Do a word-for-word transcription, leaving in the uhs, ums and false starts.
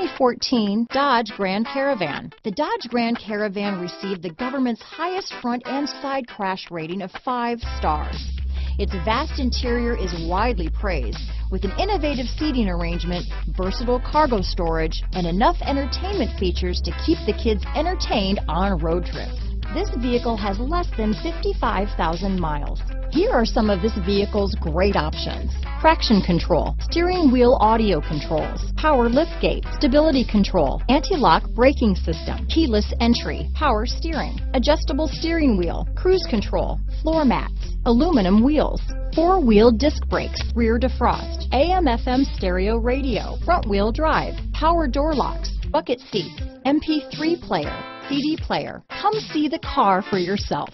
twenty fourteen Dodge Grand Caravan. The Dodge Grand Caravan received the government's highest front and side crash rating of five stars. Its vast interior is widely praised, with an innovative seating arrangement, versatile cargo storage, and enough entertainment features to keep the kids entertained on road trips. This vehicle has less than fifty-five thousand miles. Here are some of this vehicle's great options: traction control, steering wheel audio controls, power liftgate, stability control, anti-lock braking system, keyless entry, power steering, adjustable steering wheel, cruise control, floor mats, aluminum wheels, four-wheel disc brakes, rear defrost, A M F M stereo radio, front-wheel drive, power door locks, bucket seats, M P three player, C D player. Come see the car for yourself.